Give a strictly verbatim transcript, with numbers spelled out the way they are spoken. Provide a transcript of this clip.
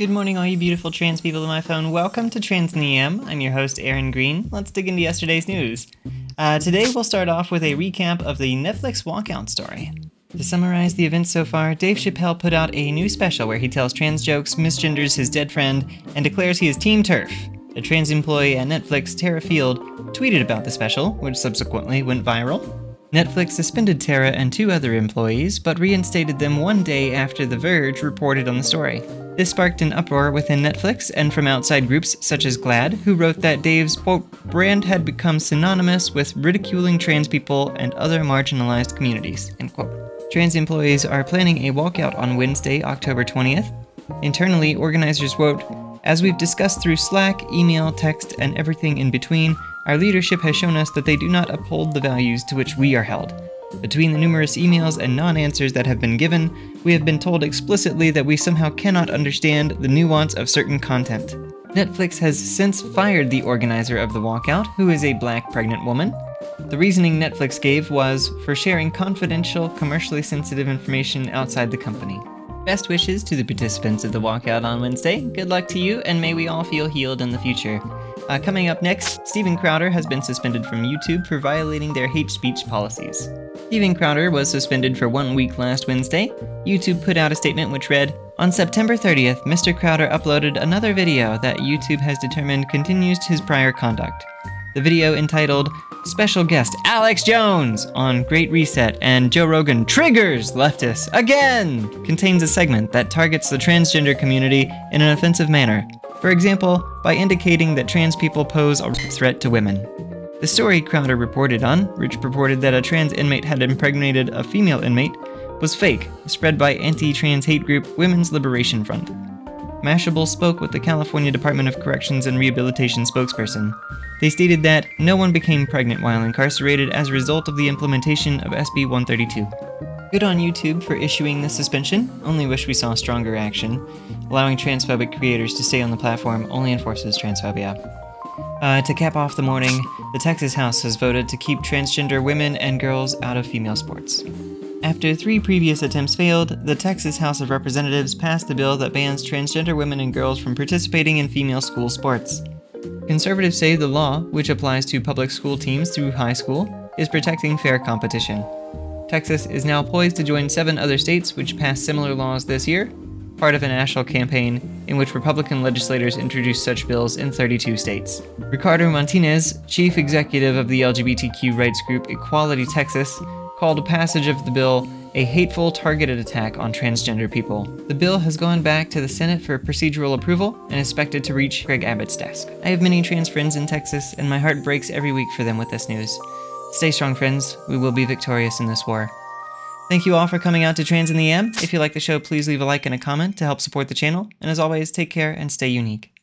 Good morning, all you beautiful trans people to my phone. Welcome to Trans in the A M. I'm your host, Aaron Green. Let's dig into yesterday's news. Uh, today, we'll start off with a recap of the Netflix walkout story. To summarize the events so far, Dave Chappelle put out a new special where he tells trans jokes, misgenders his dead friend, and declares he is Team Turf. A trans employee at Netflix, Tara Field, tweeted about the special, which subsequently went viral. Netflix suspended Tara and two other employees, but reinstated them one day after The Verge reported on the story. This sparked an uproar within Netflix and from outside groups such as GLAAD, who wrote that Dave's, quote, brand had become synonymous with ridiculing trans people and other marginalized communities, end quote. Trans employees are planning a walkout on Wednesday, October twentieth. Internally, organizers wrote, as we've discussed through Slack, email, text, and everything in between, our leadership has shown us that they do not uphold the values to which we are held. Between the numerous emails and non-answers that have been given, we have been told explicitly that we somehow cannot understand the nuance of certain content. Netflix has since fired the organizer of the walkout, who is a black pregnant woman. The reasoning Netflix gave was for sharing confidential, commercially sensitive information outside the company. Best wishes to the participants of the walkout on Wednesday. Good luck to you, and may we all feel healed in the future. Uh, coming up next, Steven Crowder has been suspended from YouTube for violating their hate speech policies. Steven Crowder was suspended for one week last Wednesday. YouTube put out a statement which read, on September thirtieth, Mister Crowder uploaded another video that YouTube has determined continues his prior conduct. The video, entitled Special Guest Alex Jones on Great Reset and Joe Rogan Triggers Leftists Again, contains a segment that targets the transgender community in an offensive manner. For example, by indicating that trans people pose a threat to women. The story Crowder reported on, which purported that a trans inmate had impregnated a female inmate, was fake, spread by anti-trans hate group Women's Liberation Front. Mashable spoke with the California Department of Corrections and Rehabilitation spokesperson. They stated that no one became pregnant while incarcerated as a result of the implementation of S B one thirty-two. Good on YouTube for issuing this suspension. Only wish we saw stronger action. Allowing transphobic creators to stay on the platform only enforces transphobia. Uh, to cap off the morning, the Texas House has voted to keep transgender women and girls out of female sports. After three previous attempts failed, the Texas House of Representatives passed a bill that bans transgender women and girls from participating in female school sports. Conservatives say the law, which applies to public school teams through high school, is protecting fair competition. Texas is now poised to join seven other states which passed similar laws this year, part of a national campaign in which Republican legislators introduced such bills in thirty-two states. Ricardo Martinez, chief executive of the L G B T Q rights group Equality Texas, called a passage of the bill a hateful, targeted attack on transgender people. The bill has gone back to the Senate for procedural approval and is expected to reach Greg Abbott's desk. I have many trans friends in Texas, and my heart breaks every week for them with this news. Stay strong, friends. We will be victorious in this war. Thank you all for coming out to Trans in the A M. If you like the show, please leave a like and a comment to help support the channel. And as always, take care and stay unique.